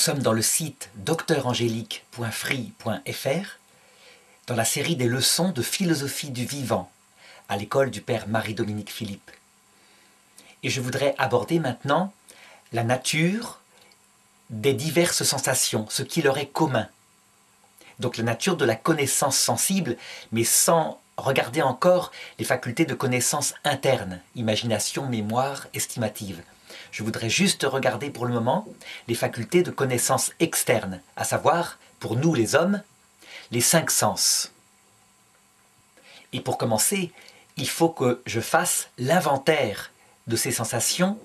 Nous sommes dans le site docteurangélique.free.fr dans la série des leçons de philosophie du vivant à l'école du père Marie-Dominique Philippe. Et je voudrais aborder maintenant la nature des diverses sensations, ce qui leur est commun. Donc la nature de la connaissance sensible, mais sans regarder encore les facultés de connaissance interne, imagination, mémoire, estimative. Je voudrais juste regarder pour le moment les facultés de connaissance externe, à savoir, pour nous les hommes, les 5 sens. Et pour commencer, il faut que je fasse l'inventaire de ces sensations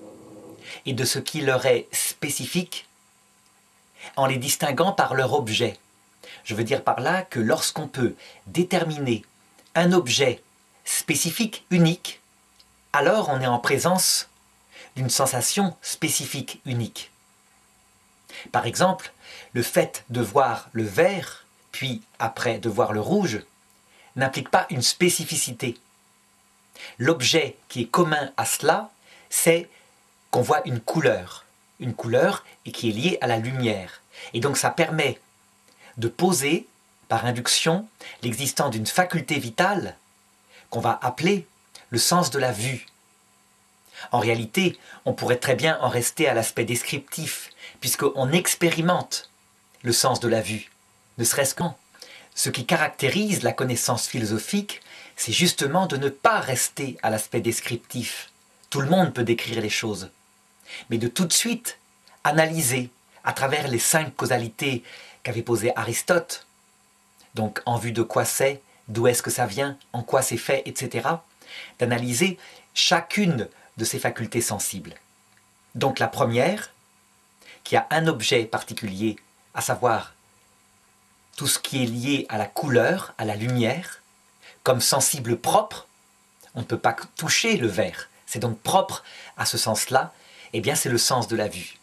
et de ce qui leur est spécifique en les distinguant par leur objet. Je veux dire par là que lorsqu'on peut déterminer un objet spécifique, unique, alors on est en présence d'une sensation spécifique unique. Par exemple, le fait de voir le vert, puis après de voir le rouge, n'implique pas une spécificité. L'objet qui est commun à cela, c'est qu'on voit une couleur qui est liée à la lumière. Et donc ça permet de poser, par induction, l'existence d'une faculté vitale qu'on va appeler le sens de la vue. En réalité, on pourrait très bien en rester à l'aspect descriptif, puisqu'on expérimente le sens de la vue, ne serait-ce qu'en. Ce qui caractérise la connaissance philosophique, c'est justement de ne pas rester à l'aspect descriptif. Tout le monde peut décrire les choses, mais de tout de suite analyser à travers les 5 causalités qu'avait posées Aristote, donc en vue de quoi c'est, d'où est-ce que ça vient, en quoi c'est fait, etc., d'analyser chacune de ces facultés sensibles. Donc la première, qui a un objet particulier, à savoir tout ce qui est lié à la couleur, à la lumière, comme sensible propre, on ne peut pas toucher le vert, c'est donc propre à ce sens-là, eh bien c'est le sens de la vue.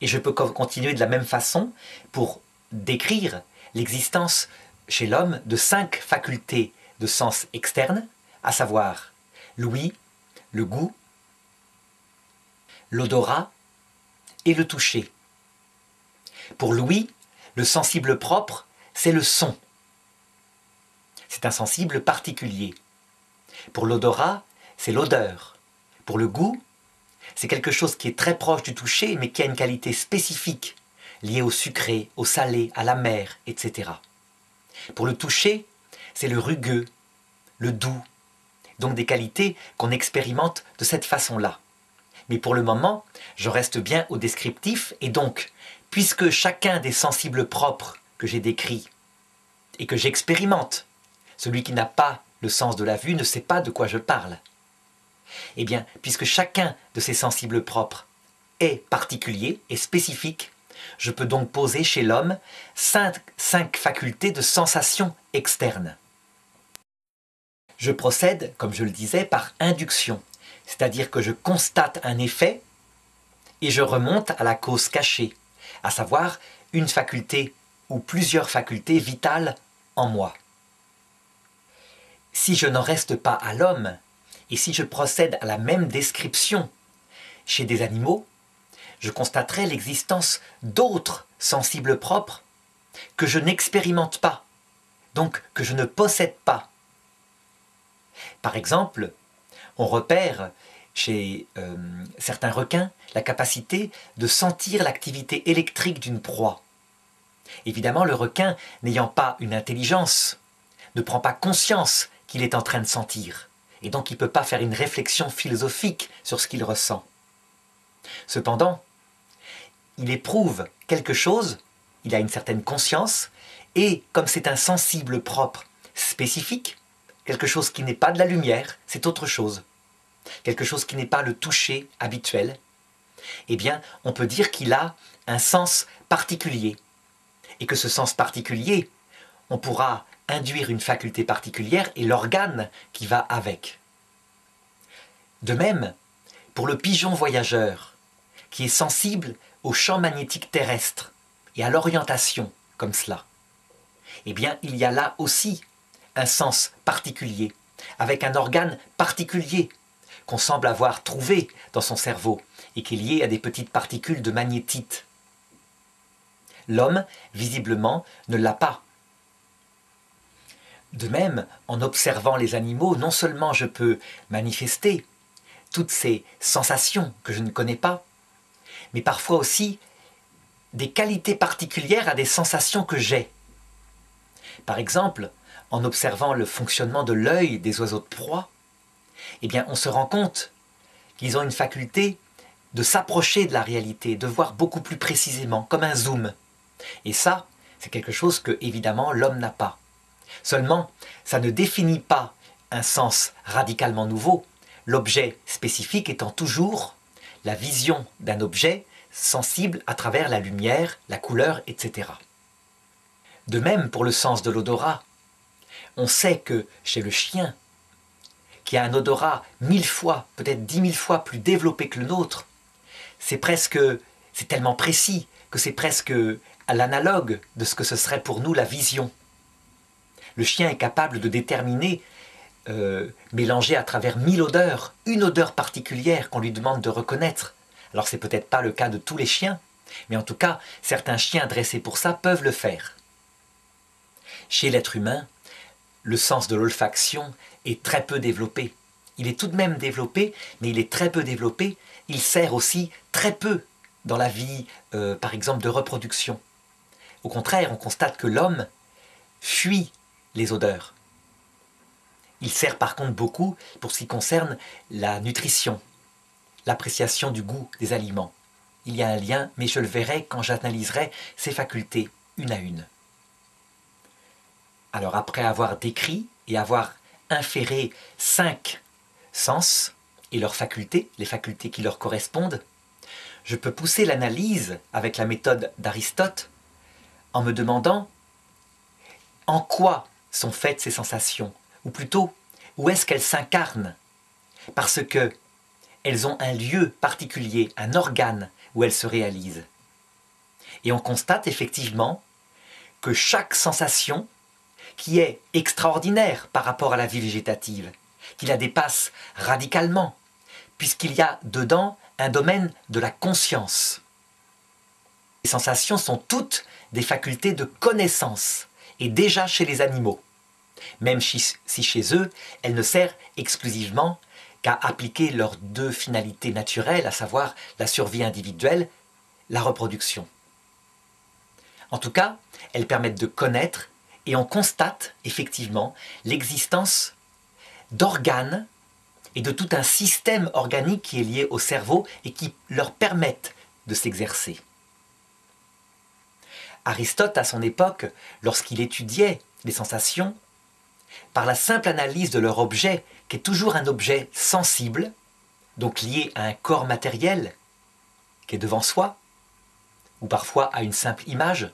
Et je peux continuer de la même façon pour décrire l'existence chez l'homme de 5 facultés de sens externe, à savoir l'ouïe, le goût, l'odorat et le toucher. Pour l'ouïe, le sensible propre, c'est le son. C'est un sensible particulier. Pour l'odorat, c'est l'odeur. Pour le goût, c'est quelque chose qui est très proche du toucher, mais qui a une qualité spécifique, liée au sucré, au salé, à l'amer, etc. Pour le toucher, c'est le rugueux, le doux, donc des qualités qu'on expérimente de cette façon-là. Mais pour le moment, je reste bien au descriptif, et donc, puisque chacun des sensibles propres que j'ai décrits et que j'expérimente, celui qui n'a pas le sens de la vue ne sait pas de quoi je parle. Eh bien, puisque chacun de ces sensibles propres est particulier et spécifique, je peux donc poser chez l'homme 5 facultés de sensation externe. Je procède, comme je le disais, par induction, c'est-à-dire que je constate un effet et je remonte à la cause cachée, à savoir une faculté ou plusieurs facultés vitales en moi. Si je n'en reste pas à l'homme, et si je procède à la même description chez des animaux, je constaterai l'existence d'autres sensibles propres que je n'expérimente pas, donc que je ne possède pas. Par exemple, on repère chez certains requins la capacité de sentir l'activité électrique d'une proie. Évidemment, le requin, n'ayant pas une intelligence, ne prend pas conscience qu'il est en train de sentir, et donc il ne peut pas faire une réflexion philosophique sur ce qu'il ressent. Cependant, il éprouve quelque chose, il a une certaine conscience, et comme c'est un sensible propre spécifique, quelque chose qui n'est pas de la lumière, c'est autre chose. Quelque chose qui n'est pas le toucher habituel, eh bien, on peut dire qu'il a un sens particulier. Et que ce sens particulier, on pourra induire une faculté particulière et l'organe qui va avec. De même, pour le pigeon voyageur, qui est sensible au champ magnétique terrestre et à l'orientation, comme cela, eh bien, il y a là aussi un sens particulier, avec un organe particulier qu'on semble avoir trouvé dans son cerveau et qui est lié à des petites particules de magnétite. L'homme, visiblement, ne l'a pas. De même, en observant les animaux, non seulement je peux manifester toutes ces sensations que je ne connais pas, mais parfois aussi des qualités particulières à des sensations que j'ai. Par exemple, en observant le fonctionnement de l'œil des oiseaux de proie, eh bien, on se rend compte qu'ils ont une faculté de s'approcher de la réalité, de voir beaucoup plus précisément, comme un zoom. Et ça, c'est quelque chose que, évidemment, l'homme n'a pas. Seulement, ça ne définit pas un sens radicalement nouveau, l'objet spécifique étant toujours la vision d'un objet sensible à travers la lumière, la couleur, etc. De même pour le sens de l'odorat. On sait que chez le chien, qui a un odorat 1000 fois, peut-être 10 000 fois plus développé que le nôtre, c'est tellement précis que c'est presque à l'analogue de ce que ce serait pour nous la vision. Le chien est capable de déterminer, mélanger à travers 1000 odeurs, une odeur particulière qu'on lui demande de reconnaître. Alors c'est peut-être pas le cas de tous les chiens, mais en tout cas, certains chiens dressés pour ça peuvent le faire. Chez l'être humain, le sens de l'olfaction est très peu développé. Il est tout de même développé, mais il est très peu développé. Il sert aussi très peu dans la vie, par exemple, de reproduction. Au contraire, on constate que l'homme fuit les odeurs. Il sert par contre beaucoup pour ce qui concerne la nutrition, l'appréciation du goût des aliments. Il y a un lien, mais je le verrai quand j'analyserai ces facultés une à une. Alors après avoir décrit et avoir inféré 5 sens et leurs facultés, les facultés qui leur correspondent, je peux pousser l'analyse avec la méthode d'Aristote en me demandant en quoi sont faites ces sensations, ou plutôt où est-ce qu'elles s'incarnent, parce que elles ont un lieu particulier, un organe où elles se réalisent. Et on constate effectivement que chaque sensation qui est extraordinaire par rapport à la vie végétative, qui la dépasse radicalement, puisqu'il y a dedans un domaine de la conscience. Les sensations sont toutes des facultés de connaissance, et déjà chez les animaux, même si chez eux, elles ne servent exclusivement qu'à appliquer leurs 2 finalités naturelles, à savoir la survie individuelle, la reproduction. En tout cas, elles permettent de connaître. Et on constate effectivement l'existence d'organes et de tout un système organique qui est lié au cerveau et qui leur permettent de s'exercer. Aristote, à son époque, lorsqu'il étudiait les sensations, par la simple analyse de leur objet, qui est toujours un objet sensible, donc lié à un corps matériel qui est devant soi, ou parfois à une simple image,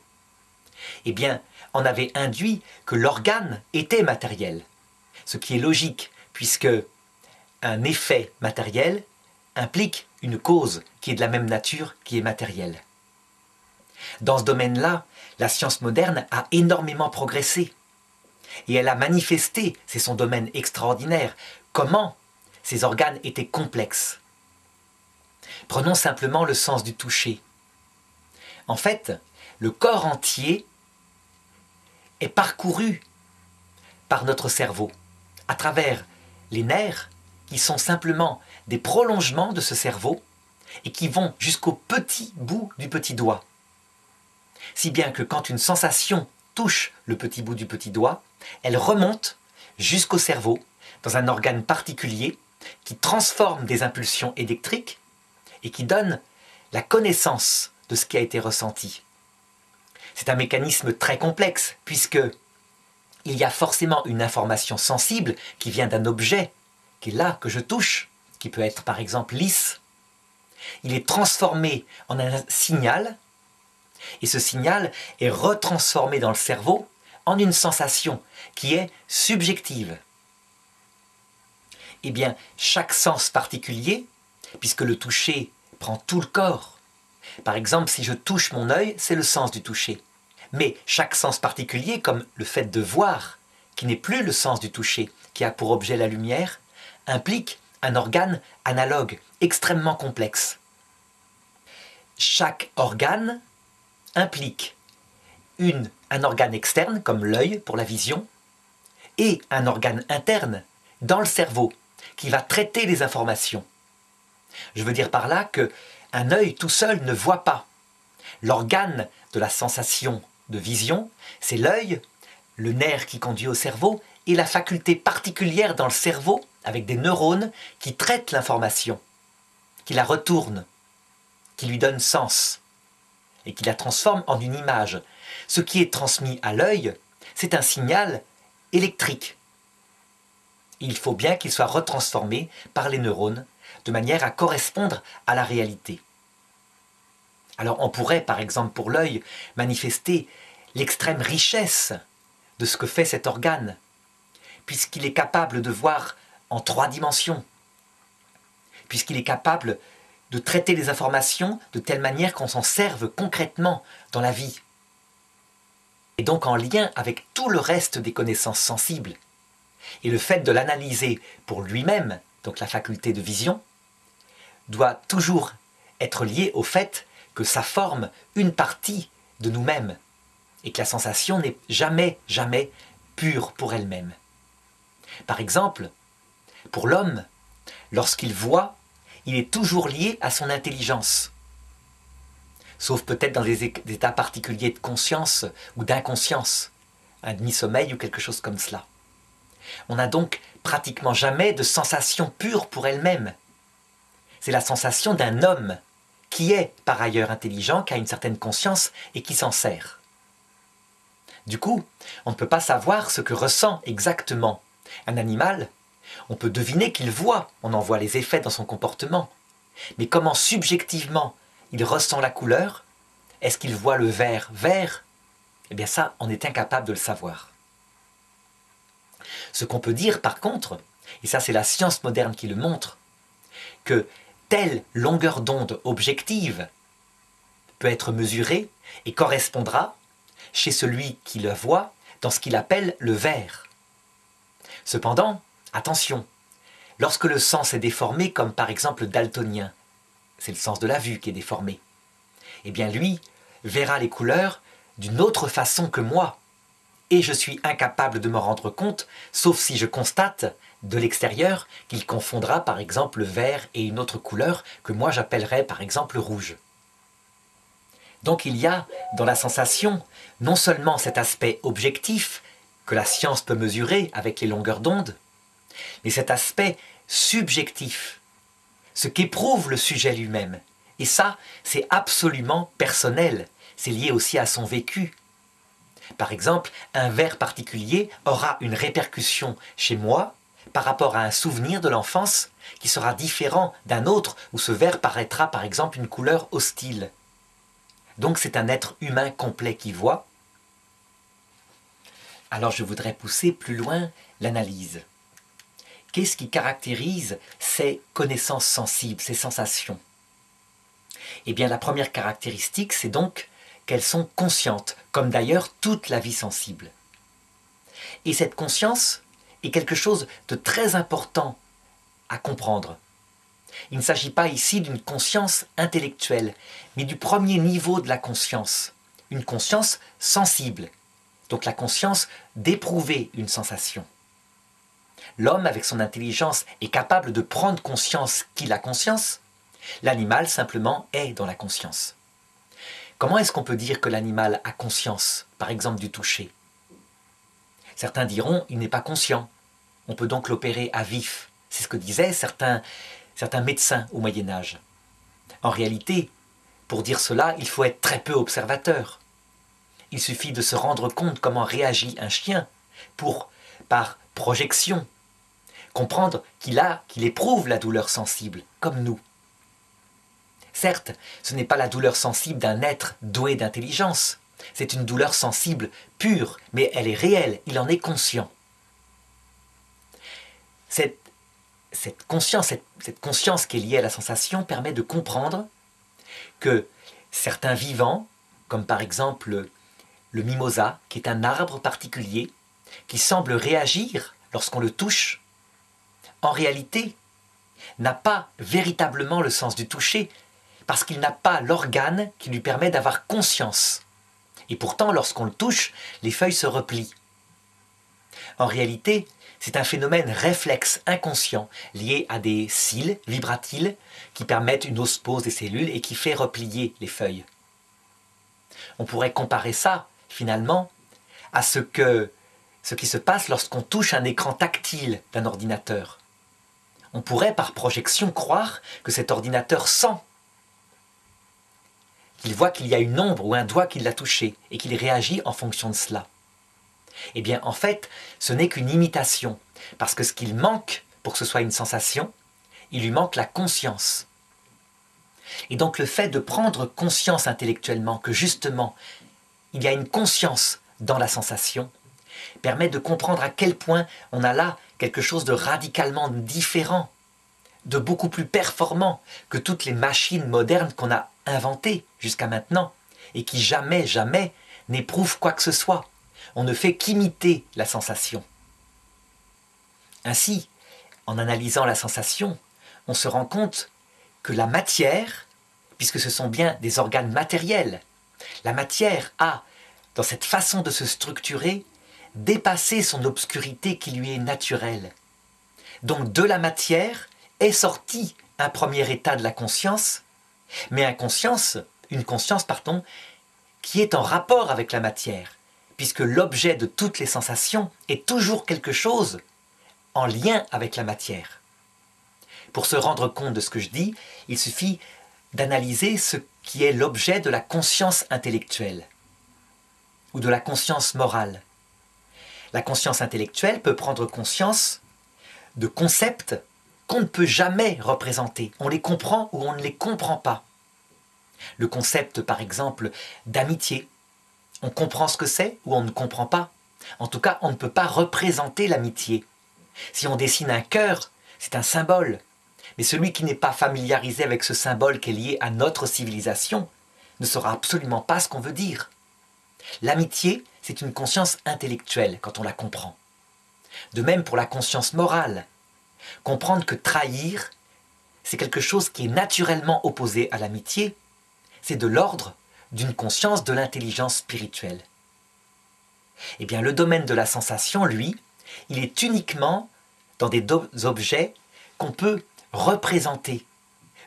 eh bien, on avait induit que l'organe était matériel, ce qui est logique, puisque un effet matériel implique une cause qui est de la même nature, qui est matérielle. Dans ce domaine-là, la science moderne a énormément progressé, et elle a manifesté, c'est son domaine extraordinaire, comment ces organes étaient complexes. Prenons simplement le sens du toucher. En fait, le corps entier est parcouru par notre cerveau, à travers les nerfs qui sont simplement des prolongements de ce cerveau et qui vont jusqu'au petit bout du petit doigt. Si bien que quand une sensation touche le petit bout du petit doigt, elle remonte jusqu'au cerveau dans un organe particulier qui transforme des impulsions électriques et qui donne la connaissance de ce qui a été ressenti. C'est un mécanisme très complexe, puisque il y a forcément une information sensible qui vient d'un objet, qui est là, que je touche, qui peut être par exemple lisse. Il est transformé en un signal, et ce signal est retransformé dans le cerveau en une sensation qui est subjective. Eh bien, chaque sens particulier, puisque le toucher prend tout le corps, par exemple, si je touche mon œil, c'est le sens du toucher. Mais chaque sens particulier, comme le fait de voir, qui n'est plus le sens du toucher, qui a pour objet la lumière, implique un organe analogue, extrêmement complexe. Chaque organe implique un organe externe, comme l'œil pour la vision, et un organe interne, dans le cerveau, qui va traiter les informations. Je veux dire par là qu'un œil tout seul ne voit pas. L'organe de la sensation de vision, c'est l'œil, le nerf qui conduit au cerveau, et la faculté particulière dans le cerveau, avec des neurones, qui traitent l'information, qui la retourne, qui lui donne sens, et qui la transforme en une image. Ce qui est transmis à l'œil, c'est un signal électrique. Il faut bien qu'il soit retransformé par les neurones, de manière à correspondre à la réalité. Alors on pourrait, par exemple pour l'œil, manifester l'extrême richesse de ce que fait cet organe, puisqu'il est capable de voir en 3 dimensions, puisqu'il est capable de traiter les informations de telle manière qu'on s'en serve concrètement dans la vie, et donc en lien avec tout le reste des connaissances sensibles. Et le fait de l'analyser pour lui-même, donc la faculté de vision, doit toujours être lié au fait que ça forme une partie de nous-mêmes, et que la sensation n'est jamais, jamais pure pour elle-même. Par exemple, pour l'homme, lorsqu'il voit, il est toujours lié à son intelligence. Sauf peut-être dans des états particuliers de conscience ou d'inconscience, un demi-sommeil ou quelque chose comme cela. On n'a donc pratiquement jamais de sensation pure pour elle-même. C'est la sensation d'un homme, qui est par ailleurs intelligent, qui a une certaine conscience et qui s'en sert. Du coup, on ne peut pas savoir ce que ressent exactement un animal. On peut deviner qu'il voit, on en voit les effets dans son comportement. Mais comment subjectivement il ressent la couleur? Est-ce qu'il voit le vert vert? Eh bien ça, on est incapable de le savoir. Ce qu'on peut dire par contre, et ça c'est la science moderne qui le montre, que telle longueur d'onde objective peut être mesurée et correspondra chez celui qui le voit dans ce qu'il appelle le vert. Cependant, attention, lorsque le sens est déformé, comme par exemple le daltonien, c'est le sens de la vue qui est déformé, eh bien lui verra les couleurs d'une autre façon que moi, et je suis incapable de me rendre compte, sauf si je constate de l'extérieur qu'il confondra par exemple le vert et une autre couleur que moi j'appellerais par exemple rouge. Donc il y a dans la sensation non seulement cet aspect objectif que la science peut mesurer avec les longueurs d'onde, mais cet aspect subjectif, ce qu'éprouve le sujet lui-même. Et ça, c'est absolument personnel, c'est lié aussi à son vécu. Par exemple, un verre particulier aura une répercussion chez moi par rapport à un souvenir de l'enfance qui sera différent d'un autre où ce verre paraîtra par exemple une couleur hostile. Donc c'est un être humain complet qui voit. Alors je voudrais pousser plus loin l'analyse. Qu'est-ce qui caractérise ces connaissances sensibles, ces sensations? Eh bien la première caractéristique, c'est donc qu'elles sont conscientes, comme d'ailleurs toute la vie sensible. Et cette conscience est quelque chose de très important à comprendre. Il ne s'agit pas ici d'une conscience intellectuelle, mais du premier niveau de la conscience, une conscience sensible, donc la conscience d'éprouver une sensation. L'homme, avec son intelligence, est capable de prendre conscience qu'il a conscience, l'animal simplement est dans la conscience. Comment est-ce qu'on peut dire que l'animal a conscience, par exemple du toucher? Certains diront il n'est pas conscient, on peut donc l'opérer à vif. C'est ce que disaient certains médecins au Moyen-Âge. En réalité, pour dire cela, il faut être très peu observateur. Il suffit de se rendre compte comment réagit un chien pour, par projection, comprendre qu'il éprouve la douleur sensible, comme nous. Certes, ce n'est pas la douleur sensible d'un être doué d'intelligence. C'est une douleur sensible pure, mais elle est réelle, il en est conscient. Cette conscience qui est liée à la sensation permet de comprendre que certains vivants, comme par exemple le mimosa, qui est un arbre particulier, qui semble réagir lorsqu'on le touche, en réalité n'a pas véritablement le sens du toucher, parce qu'il n'a pas l'organe qui lui permet d'avoir conscience et pourtant lorsqu'on le touche, les feuilles se replient. En réalité, c'est un phénomène réflexe inconscient lié à des cils vibratiles qui permettent une osmose des cellules et qui fait replier les feuilles. On pourrait comparer ça, finalement, à ce qui se passe lorsqu'on touche un écran tactile d'un ordinateur. On pourrait par projection croire que cet ordinateur sent, qu'il voit qu'il y a une ombre ou un doigt qui l'a touché et qu'il réagit en fonction de cela. Eh bien en fait, ce n'est qu'une imitation, parce que ce qu'il manque pour que ce soit une sensation, il lui manque la conscience. Et donc le fait de prendre conscience intellectuellement que justement, il y a une conscience dans la sensation, permet de comprendre à quel point on a là quelque chose de radicalement différent, de beaucoup plus performant que toutes les machines modernes qu'on a inventées jusqu'à maintenant, et qui jamais, jamais n'éprouvent quoi que ce soit. On ne fait qu'imiter la sensation. Ainsi, en analysant la sensation, on se rend compte que la matière, puisque ce sont bien des organes matériels, la matière a, dans cette façon de se structurer, dépassé son obscurité qui lui est naturelle. Donc de la matière est sorti un premier état de la conscience, mais une conscience, qui est en rapport avec la matière, puisque l'objet de toutes les sensations est toujours quelque chose en lien avec la matière. Pour se rendre compte de ce que je dis, il suffit d'analyser ce qui est l'objet de la conscience intellectuelle ou de la conscience morale. La conscience intellectuelle peut prendre conscience de concepts qu'on ne peut jamais représenter. On les comprend ou on ne les comprend pas. Le concept, par exemple, d'amitié. On comprend ce que c'est ou on ne comprend pas. En tout cas, on ne peut pas représenter l'amitié. Si on dessine un cœur, c'est un symbole. Mais celui qui n'est pas familiarisé avec ce symbole qui est lié à notre civilisation ne saura absolument pas ce qu'on veut dire. L'amitié, c'est une conscience intellectuelle quand on la comprend. De même pour la conscience morale. Comprendre que trahir, c'est quelque chose qui est naturellement opposé à l'amitié, c'est de l'ordre d'une conscience de l'intelligence spirituelle. Eh bien, le domaine de la sensation, lui, il est uniquement dans des objets qu'on peut représenter.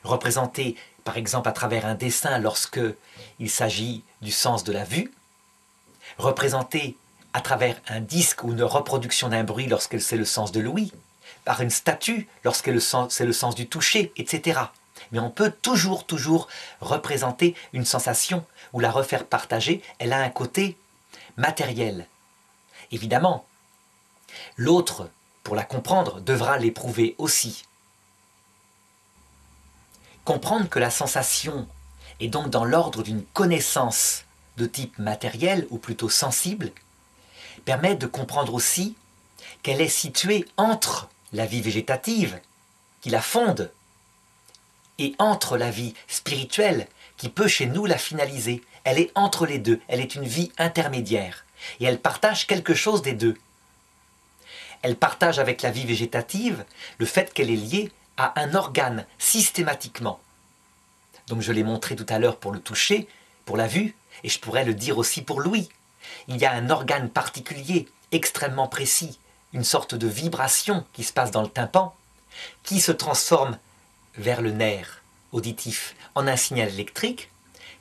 Représenter, par exemple, à travers un dessin lorsque il s'agit du sens de la vue, représenter à travers un disque ou une reproduction d'un bruit lorsque c'est le sens de l'ouïe, par une statue lorsque c'est le sens du toucher, etc. Mais on peut toujours représenter une sensation ou la refaire partager, elle a un côté matériel. Évidemment, l'autre, pour la comprendre, devra l'éprouver aussi. Comprendre que la sensation est donc dans l'ordre d'une connaissance de type matériel ou plutôt sensible, permet de comprendre aussi qu'elle est située entre la vie végétative, qui la fonde, et entre la vie spirituelle, qui peut chez nous la finaliser. Elle est entre les deux, elle est une vie intermédiaire, et elle partage quelque chose des deux. Elle partage avec la vie végétative le fait qu'elle est liée à un organe, systématiquement. Donc je l'ai montré tout à l'heure pour le toucher, pour la vue, et je pourrais le dire aussi pour l'ouïe. Il y a un organe particulier, extrêmement précis, une sorte de vibration qui se passe dans le tympan, qui se transforme vers le nerf auditif en un signal électrique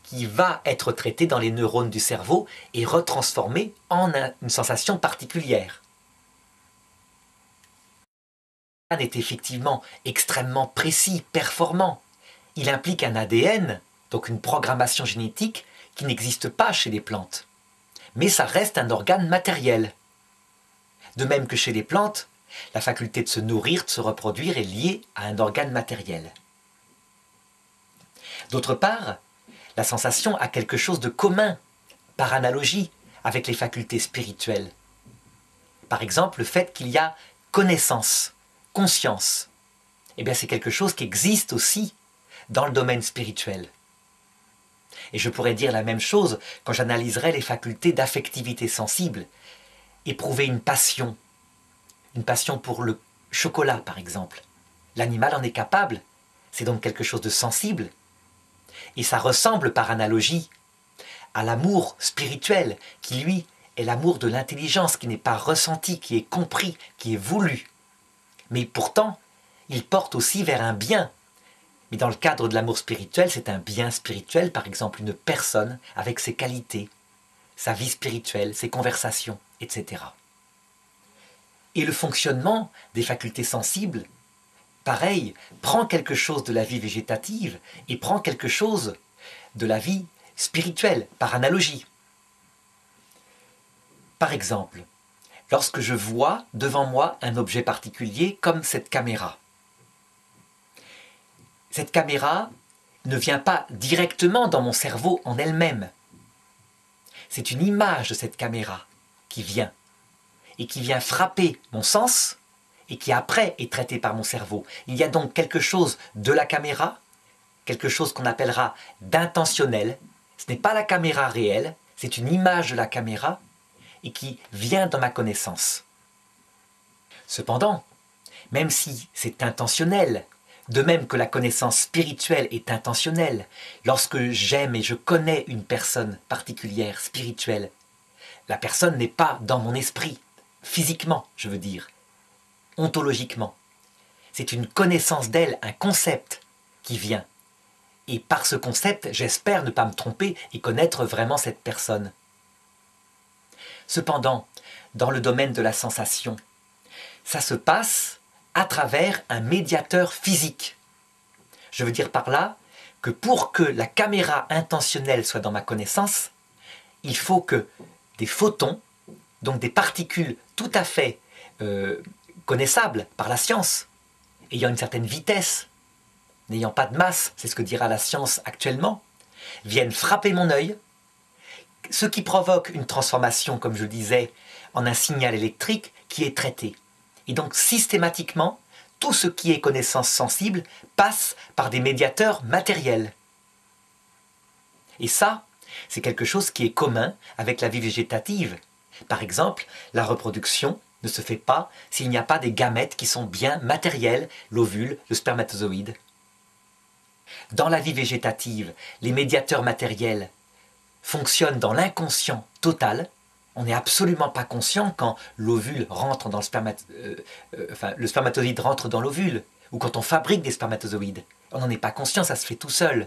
qui va être traité dans les neurones du cerveau et retransformé en une sensation particulière. L'organe est effectivement extrêmement précis, performant. Il implique un ADN, donc une programmation génétique, qui n'existe pas chez les plantes. Mais ça reste un organe matériel. De même que chez les plantes, la faculté de se nourrir, de se reproduire est liée à un organe matériel. D'autre part, la sensation a quelque chose de commun, par analogie, avec les facultés spirituelles. Par exemple, le fait qu'il y a connaissance, conscience. Eh bien, c'est quelque chose qui existe aussi dans le domaine spirituel. Et je pourrais dire la même chose quand j'analyserai les facultés d'affectivité sensible. Éprouver une passion pour le chocolat par exemple. L'animal en est capable, c'est donc quelque chose de sensible. Et ça ressemble par analogie à l'amour spirituel qui, lui, est l'amour de l'intelligence qui n'est pas ressenti, qui est compris, qui est voulu. Mais pourtant, il porte aussi vers un bien. Mais dans le cadre de l'amour spirituel, c'est un bien spirituel, par exemple une personne avec ses qualités, sa vie spirituelle, ses conversations, etc. Et le fonctionnement des facultés sensibles, pareil, prend quelque chose de la vie végétative et prend quelque chose de la vie spirituelle, par analogie. Par exemple, lorsque je vois devant moi un objet particulier comme cette caméra ne vient pas directement dans mon cerveau en elle-même. C'est une image de cette caméra qui vient, et qui vient frapper mon sens, et qui après est traitée par mon cerveau. Il y a donc quelque chose de la caméra, quelque chose qu'on appellera d'intentionnel. Ce n'est pas la caméra réelle, c'est une image de la caméra, et qui vient dans ma connaissance. Cependant, même si c'est intentionnel, de même que la connaissance spirituelle est intentionnelle, lorsque j'aime et je connais une personne particulière, spirituelle, la personne n'est pas dans mon esprit, physiquement, je veux dire, ontologiquement. C'est une connaissance d'elle, un concept qui vient. Et par ce concept, j'espère ne pas me tromper et connaître vraiment cette personne. Cependant, dans le domaine de la sensation, ça se passe à travers un médiateur physique. Je veux dire par là que pour que la caméra intentionnelle soit dans ma connaissance, il faut que des photons, donc des particules tout à fait connaissables par la science, ayant une certaine vitesse, n'ayant pas de masse, c'est ce que dira la science actuellement, viennent frapper mon œil, ce qui provoque une transformation, comme je le disais, en un signal électrique qui est traité. Et donc systématiquement, tout ce qui est connaissance sensible passe par des médiateurs matériels. Et ça, c'est quelque chose qui est commun avec la vie végétative. Par exemple, la reproduction ne se fait pas s'il n'y a pas des gamètes qui sont bien matérielles, l'ovule, le spermatozoïde. Dans la vie végétative, les médiateurs matériels fonctionnent dans l'inconscient total. On n'est absolument pas conscient quand l'ovule rentre dans le le spermatozoïde rentre dans l'ovule, ou quand on fabrique des spermatozoïdes. On n'en est pas conscient, ça se fait tout seul.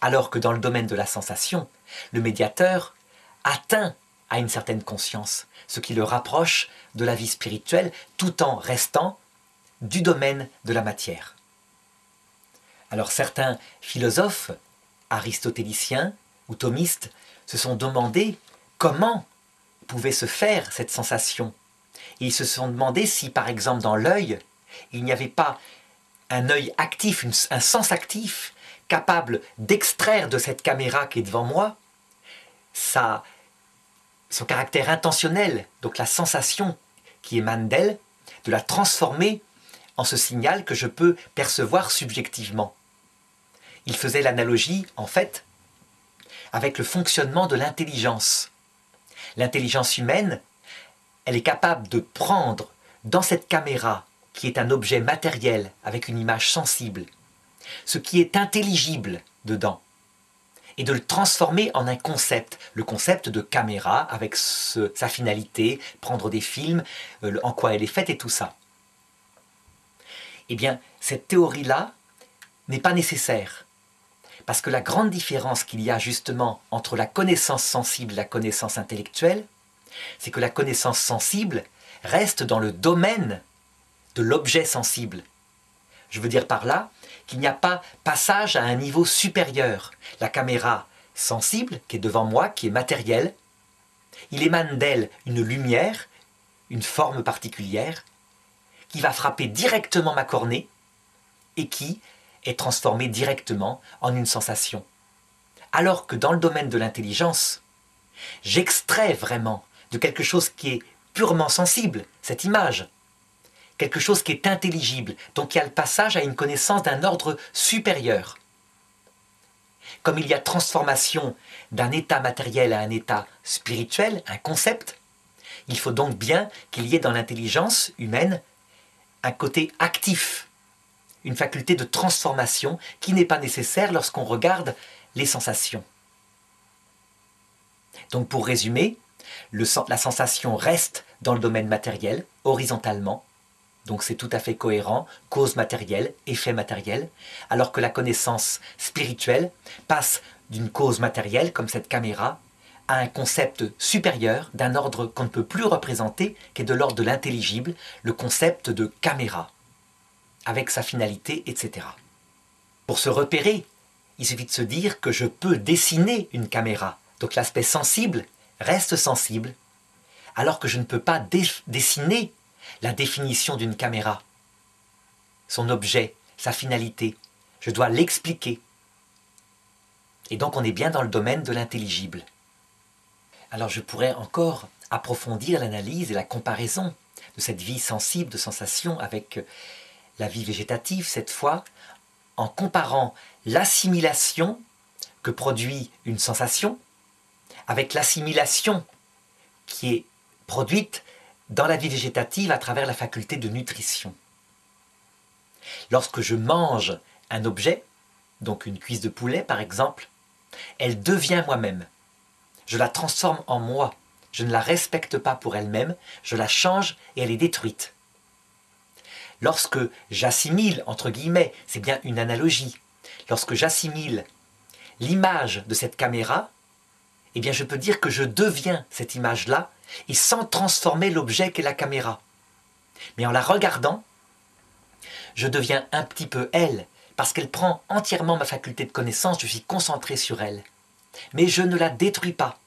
Alors que dans le domaine de la sensation, le médiateur atteint à une certaine conscience, ce qui le rapproche de la vie spirituelle, tout en restant du domaine de la matière. Alors certains philosophes aristotéliciens ou thomistes se sont demandé comment pouvait se faire cette sensation? Et ils se sont demandé si, par exemple, dans l'œil, il n'y avait pas un œil actif, un sens actif, capable d'extraire de cette caméra qui est devant moi son caractère intentionnel, donc la sensation qui émane d'elle, de la transformer en ce signal que je peux percevoir subjectivement. Il faisait l'analogie, en fait, avec le fonctionnement de l'intelligence. L'intelligence humaine, elle est capable de prendre dans cette caméra, qui est un objet matériel avec une image sensible, ce qui est intelligible dedans, et de le transformer en un concept, le concept de caméra avec sa finalité, prendre des films, en quoi elle est faite et tout ça. Eh bien, cette théorie-là n'est pas nécessaire. Parce que la grande différence qu'il y a justement entre la connaissance sensible et la connaissance intellectuelle, c'est que la connaissance sensible reste dans le domaine de l'objet sensible. Je veux dire par là qu'il n'y a pas passage à un niveau supérieur. La caméra sensible, qui est devant moi, qui est matérielle, il émane d'elle une lumière, une forme particulière, qui va frapper directement ma cornée et qui est transformée directement en une sensation. Alors que dans le domaine de l'intelligence, j'extrais vraiment de quelque chose qui est purement sensible, cette image, quelque chose qui est intelligible, donc il y a le passage à une connaissance d'un ordre supérieur. Comme il y a transformation d'un état matériel à un état spirituel, un concept, il faut donc bien qu'il y ait dans l'intelligence humaine un côté actif, une faculté de transformation qui n'est pas nécessaire lorsqu'on regarde les sensations. Donc pour résumer, la sensation reste dans le domaine matériel, horizontalement, donc c'est tout à fait cohérent, cause matérielle, effet matériel, alors que la connaissance spirituelle passe d'une cause matérielle, comme cette caméra, à un concept supérieur, d'un ordre qu'on ne peut plus représenter, qui est de l'ordre de l'intelligible, le concept de caméra, avec sa finalité, etc. Pour se repérer, il suffit de se dire que je peux dessiner une caméra, donc l'aspect sensible reste sensible, alors que je ne peux pas dessiner la définition d'une caméra, son objet, sa finalité, je dois l'expliquer. Et donc on est bien dans le domaine de l'intelligible. Alors je pourrais encore approfondir l'analyse et la comparaison de cette vie sensible de sensation avec la vie végétative, cette fois en comparant l'assimilation que produit une sensation avec l'assimilation qui est produite dans la vie végétative à travers la faculté de nutrition. Lorsque je mange un objet, donc une cuisse de poulet par exemple, elle devient moi-même. Je la transforme en moi, je ne la respecte pas pour elle-même, je la change et elle est détruite. Lorsque j'assimile, entre guillemets, c'est bien une analogie, lorsque j'assimile l'image de cette caméra, eh bien je peux dire que je deviens cette image-là et sans transformer l'objet qu'est la caméra. Mais en la regardant, je deviens un petit peu elle, parce qu'elle prend entièrement ma faculté de connaissance, je suis concentré sur elle. Mais je ne la détruis pas.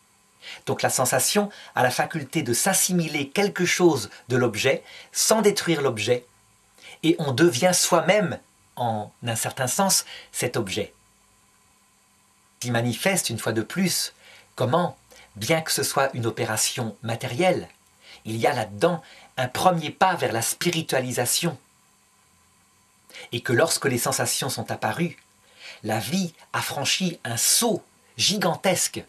Donc la sensation a la faculté de s'assimiler quelque chose de l'objet sans détruire l'objet. Et on devient soi-même, en un certain sens, cet objet. Qui manifeste une fois de plus comment, bien que ce soit une opération matérielle, il y a là-dedans un premier pas vers la spiritualisation. Et que lorsque les sensations sont apparues, la vie a franchi un saut gigantesque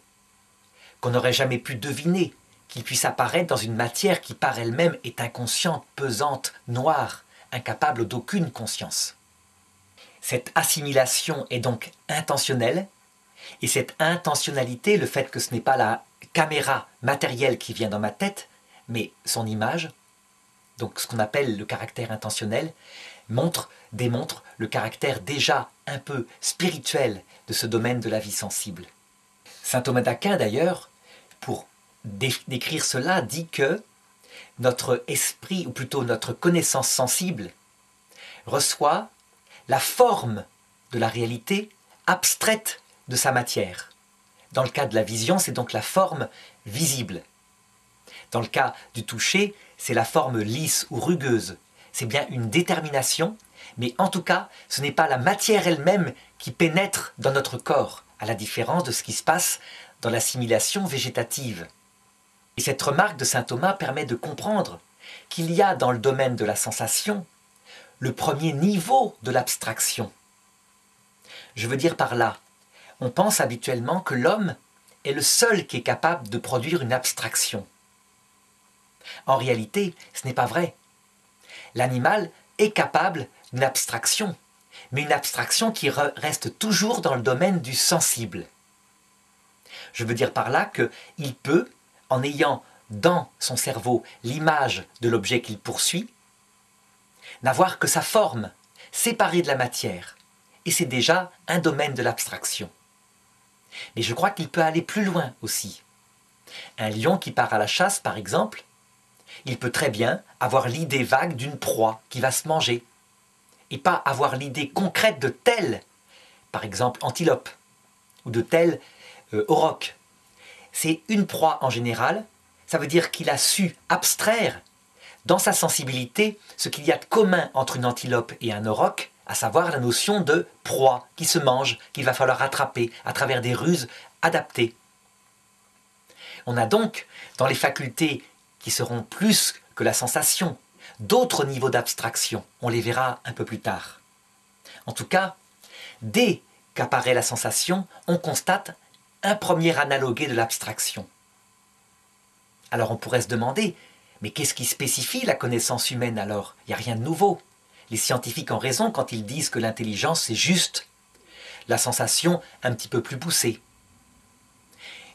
qu'on n'aurait jamais pu deviner, qu'il puisse apparaître dans une matière qui par elle-même est inconsciente, pesante, noire, incapable d'aucune conscience. Cette assimilation est donc intentionnelle, et cette intentionnalité, le fait que ce n'est pas la caméra matérielle qui vient dans ma tête, mais son image, donc ce qu'on appelle le caractère intentionnel, démontre le caractère déjà un peu spirituel de ce domaine de la vie sensible. Saint Thomas d'Aquin d'ailleurs, pour décrire cela, dit que notre esprit, ou plutôt notre connaissance sensible, reçoit la forme de la réalité abstraite de sa matière. Dans le cas de la vision, c'est donc la forme visible. Dans le cas du toucher, c'est la forme lisse ou rugueuse. C'est bien une détermination, mais en tout cas, ce n'est pas la matière elle-même qui pénètre dans notre corps, à la différence de ce qui se passe dans l'assimilation végétative. Et cette remarque de saint Thomas permet de comprendre qu'il y a dans le domaine de la sensation le premier niveau de l'abstraction. Je veux dire par là, on pense habituellement que l'homme est le seul qui est capable de produire une abstraction. En réalité, ce n'est pas vrai. L'animal est capable d'une abstraction, mais une abstraction qui reste toujours dans le domaine du sensible. Je veux dire par là qu'il peut, en ayant dans son cerveau l'image de l'objet qu'il poursuit, n'avoir que sa forme, séparée de la matière, et c'est déjà un domaine de l'abstraction. Mais je crois qu'il peut aller plus loin aussi. Un lion qui part à la chasse, par exemple, il peut très bien avoir l'idée vague d'une proie qui va se manger, et pas avoir l'idée concrète de telle, par exemple, antilope, ou de telle auroch. C'est une proie en général, ça veut dire qu'il a su abstraire dans sa sensibilité ce qu'il y a de commun entre une antilope et un auroch, à savoir la notion de proie qui se mange, qu'il va falloir attraper à travers des ruses adaptées. On a donc, dans les facultés qui seront plus que la sensation, d'autres niveaux d'abstraction, on les verra un peu plus tard. En tout cas, dès qu'apparaît la sensation, on constate un premier analogué de l'abstraction. Alors on pourrait se demander, mais qu'est-ce qui spécifie la connaissance humaine alors? Il n'y a rien de nouveau. Les scientifiques ont raison quand ils disent que l'intelligence c'est juste la sensation un petit peu plus poussée.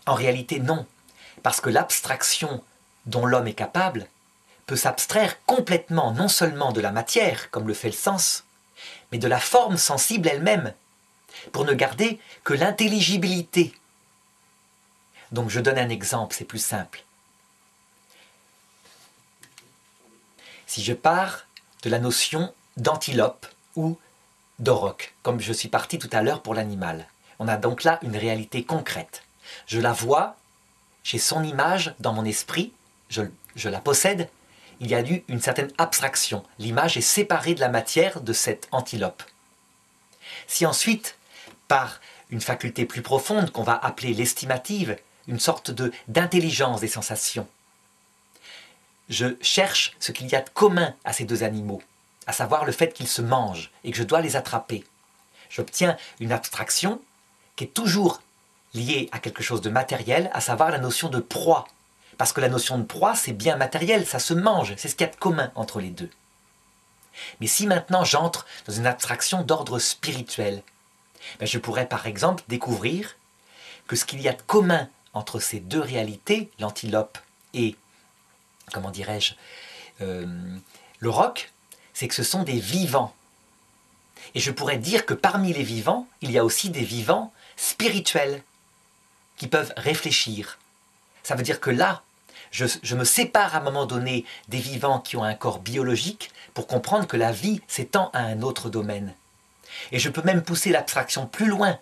En réalité non, parce que l'abstraction dont l'homme est capable peut s'abstraire complètement non seulement de la matière, comme le fait le sens, mais de la forme sensible elle-même, pour ne garder que l'intelligibilité. Donc je donne un exemple, c'est plus simple. Si je pars de la notion d'antilope ou d'auroch, comme je suis parti tout à l'heure pour l'animal, on a donc là une réalité concrète. Je la vois, j'ai son image dans mon esprit, je la possède, il y a eu une certaine abstraction. L'image est séparée de la matière de cette antilope. Si ensuite, par une faculté plus profonde qu'on va appeler l'estimative, une sorte d'intelligence des sensations, je cherche ce qu'il y a de commun à ces deux animaux, à savoir le fait qu'ils se mangent et que je dois les attraper. J'obtiens une abstraction qui est toujours liée à quelque chose de matériel, à savoir la notion de proie. Parce que la notion de proie, c'est bien matériel, ça se mange, c'est ce qu'il y a de commun entre les deux. Mais si maintenant j'entre dans une abstraction d'ordre spirituel, ben je pourrais par exemple découvrir que ce qu'il y a de commun entre ces deux réalités, l'antilope et, comment dirais-je, l'auroch, c'est que ce sont des vivants. Et je pourrais dire que parmi les vivants, il y a aussi des vivants spirituels qui peuvent réfléchir. Ça veut dire que là, je me sépare à un moment donné des vivants qui ont un corps biologique pour comprendre que la vie s'étend à un autre domaine. Et je peux même pousser l'abstraction plus loin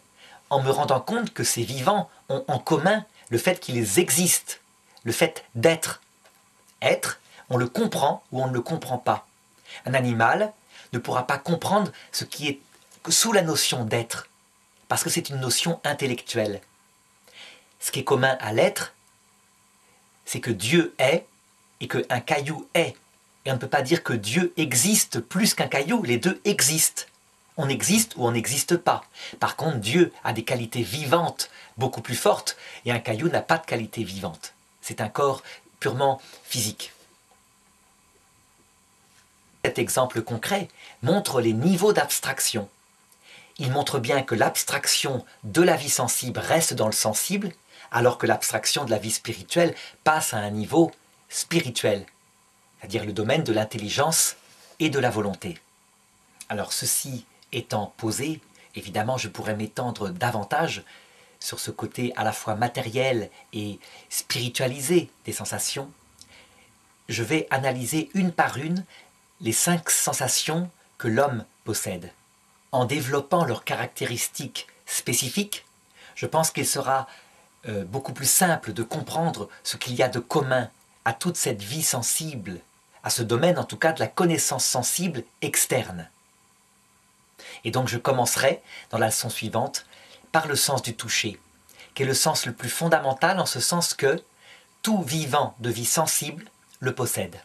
en me rendant compte que ces vivants ont en commun le fait qu'ils existent, le fait d'être. Être, on le comprend ou on ne le comprend pas. Un animal ne pourra pas comprendre ce qui est sous la notion d'être, parce que c'est une notion intellectuelle. Ce qui est commun à l'être, c'est que Dieu est et qu'un caillou est. Et on ne peut pas dire que Dieu existe plus qu'un caillou, les deux existent. On existe ou on n'existe pas. Par contre, Dieu a des qualités vivantes beaucoup plus fortes et un caillou n'a pas de qualité vivante. C'est un corps purement physique. Cet exemple concret montre les niveaux d'abstraction. Il montre bien que l'abstraction de la vie sensible reste dans le sensible, alors que l'abstraction de la vie spirituelle passe à un niveau spirituel, c'est-à-dire le domaine de l'intelligence et de la volonté. Alors ceci étant posé, évidemment je pourrais m'étendre davantage sur ce côté à la fois matériel et spiritualisé des sensations. Je vais analyser une par une les 5 sensations que l'homme possède. En développant leurs caractéristiques spécifiques, je pense qu'il sera beaucoup plus simple de comprendre ce qu'il y a de commun à toute cette vie sensible, à ce domaine en tout cas de la connaissance sensible externe. Et donc je commencerai, dans la leçon suivante, par le sens du toucher, qui est le sens le plus fondamental en ce sens que tout vivant de vie sensible le possède.